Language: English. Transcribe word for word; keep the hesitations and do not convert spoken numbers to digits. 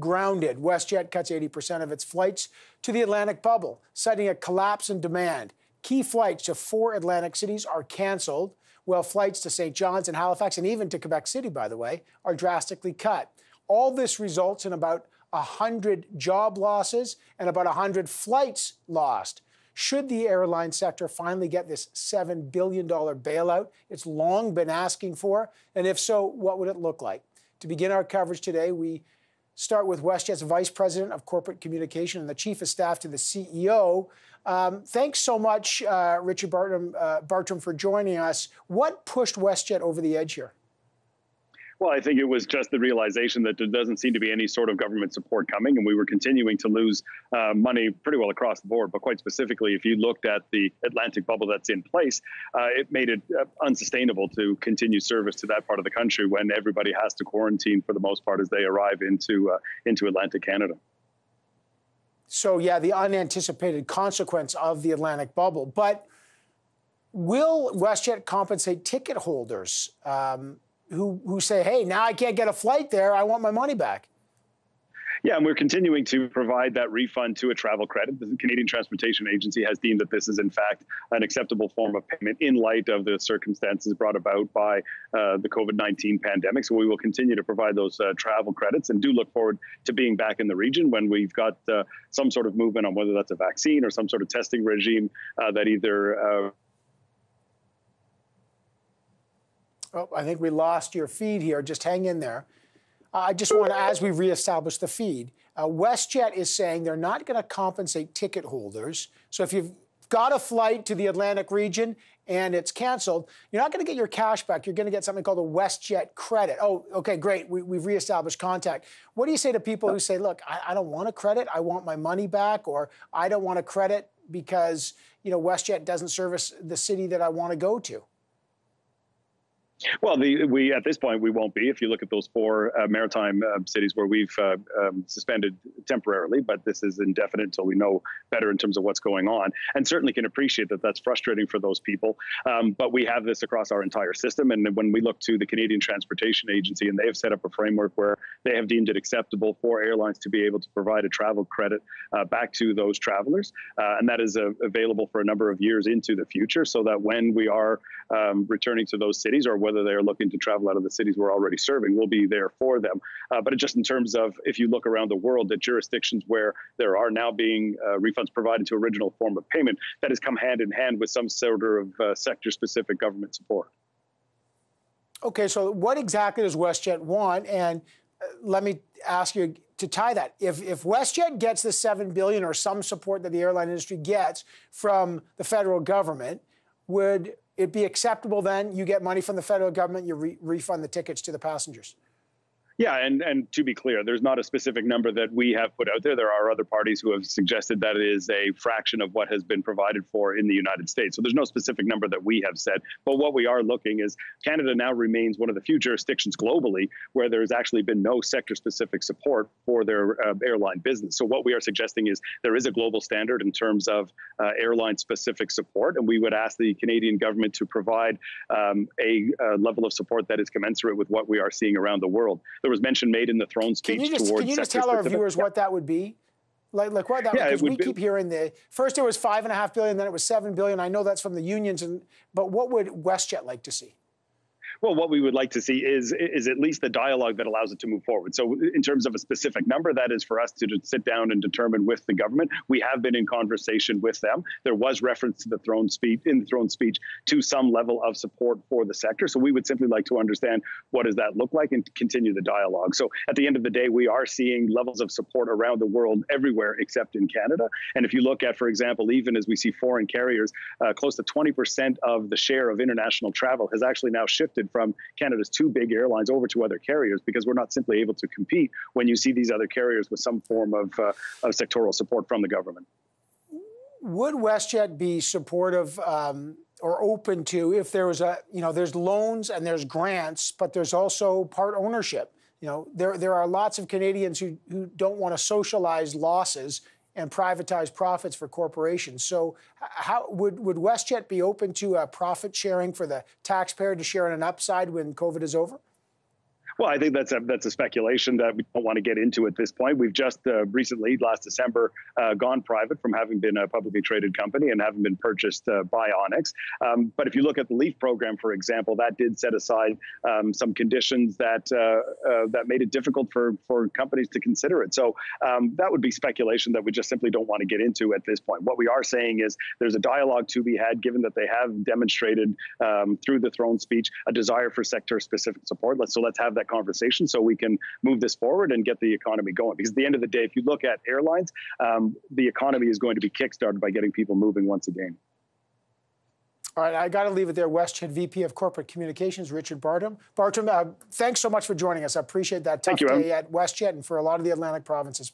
grounded. WestJet cuts eighty percent of its flights to the Atlantic Bubble, citing a collapse in demand. Key flights to four Atlantic cities are canceled, while flights to Saint John's and Halifax, and even to Quebec City, by the way, are drastically cut. All this results in about one hundred job losses and about one hundred flights lost. Should the airline sector finally get this seven billion dollars bailout it's long been asking for? And if so, what would it look like? To begin our coverage today, we start with WestJet's Vice President of Corporate Communication and the Chief of Staff to the C E O. Um, thanks so much, uh, Richard Bartrem, uh, Bartrem, for joining us. What pushed WestJet over the edge here? Well, I think it was just the realization that there doesn't seem to be any sort of government support coming, and we were continuing to lose uh, money pretty well across the board. But quite specifically, if you looked at the Atlantic bubble that's in place, uh, it made it uh, unsustainable to continue service to that part of the country when everybody has to quarantine for the most part as they arrive into, uh, into Atlantic Canada. So, yeah, the unanticipated consequence of the Atlantic bubble. But will WestJet compensate ticket holders um, Who, who say, hey, now I can't get a flight there, I want my money back? Yeah, and we're continuing to provide that refund to a travel credit. The Canadian Transportation Agency has deemed that this is, in fact, an acceptable form of payment in light of the circumstances brought about by uh, the COVID nineteen pandemic. So we will continue to provide those uh, travel credits and do look forward to being back in the region when we've got uh, some sort of movement on whether that's a vaccine or some sort of testing regime uh, that either... Uh, Oh, I think we lost your feed here. Just hang in there. Uh, I just want to, as we reestablish the feed, uh, WestJet is saying they're not going to compensate ticket holders. So if you've got a flight to the Atlantic region and it's canceled, you're not going to get your cash back. You're going to get something called a WestJet credit. Oh, okay, great. We, we've reestablished contact. What do you say to people who say, look, I, I don't want a credit. I want my money back, or I don't want a credit because, you know, WestJet doesn't service the city that I want to go to? Well, the, we at this point, we won't be. If you look at those four uh, maritime uh, cities where we've uh, um, suspended temporarily, but this is indefinite until we know better in terms of what's going on, and certainly can appreciate that that's frustrating for those people. Um, but we have this across our entire system. And when we look to the Canadian Transportation Agency, and they have set up a framework where they have deemed it acceptable for airlines to be able to provide a travel credit uh, back to those travelers. Uh, and that is uh, available for a number of years into the future, so that when we are um, returning to those cities, or whether whether they're looking to travel out of the cities we're already serving, we'll be there for them. Uh, but just in terms of, if you look around the world, the jurisdictions where there are now being uh, refunds provided to original form of payment, that has come hand in hand with some sort of uh, sector-specific government support. Okay, so what exactly does WestJet want? And uh, let me ask you to tie that. If, if WestJet gets the seven billion dollars or some support that the airline industry gets from the federal government, would it be acceptable then? You get money from the federal government, you re refund the tickets to the passengers. Yeah, and, and to be clear, there's not a specific number that we have put out there. There are other parties who have suggested that it is a fraction of what has been provided for in the United States. So there's no specific number that we have said. But what we are looking is, Canada now remains one of the few jurisdictions globally where there's actually been no sector-specific support for their uh, airline business. So what we are suggesting is there is a global standard in terms of uh, airline-specific support, and we would ask the Canadian government to provide um, a, a level of support that is commensurate with what we are seeing around the world. The was mention made in the throne speech. Can you just, towards can you just tell our viewers yeah. what that would be? Like, like what that yeah, would, would we be. Keep hearing the first it was five and a half billion, then it was seven billion. I know that's from the unions, and but what would WestJet like to see? Well, what we would like to see is is at least the dialogue that allows it to move forward. So in terms of a specific number, that is for us to sit down and determine with the government. We have been in conversation with them. There was reference to the throne speech in the throne speech to some level of support for the sector. So we would simply like to understand, what does that look like, and continue the dialogue. So at the end of the day, we are seeing levels of support around the world everywhere except in Canada. And if you look at, for example, even as we see foreign carriers, uh, close to twenty percent of the share of international travel has actually now shifted from Canada's two big airlines over to other carriers, because we're not simply able to compete when you see these other carriers with some form of, uh, of sectoral support from the government. Would WestJet be supportive um, or open to, if there was a, you know, there's loans and there's grants, but there's also part ownership? You know, there, there are lots of Canadians who, who don't want to socialize losses and privatize profits for corporations. So how would, would WestJet be open to uh, profit sharing for the taxpayer to share in an upside when COVID is over? Well, I think that's a, that's a speculation that we don't want to get into at this point. We've just uh, recently, last December, uh, gone private from having been a publicly traded company and having been purchased uh, by Onyx. Um, but if you look at the LEAF program, for example, that did set aside um, some conditions that uh, uh, that made it difficult for, for companies to consider it. So um, that would be speculation that we just simply don't want to get into at this point. What we are saying is there's a dialogue to be had, given that they have demonstrated um, through the Throne speech a desire for sector-specific support. Let's, so let's have that conversation so we can move this forward and get the economy going. Because at the end of the day, if you look at airlines, um, the economy is going to be kickstarted by getting people moving once again. All right, I got to leave it there. WestJet V P of Corporate Communications, Richard Bartrem. Bartrem, uh, thanks so much for joining us. I appreciate that tough day at WestJet and for a lot of the Atlantic provinces.